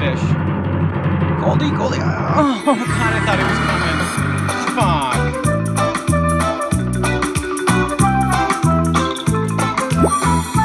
fish. Goldie, Goldie. Oh, God, I thought it was coming. Fuck.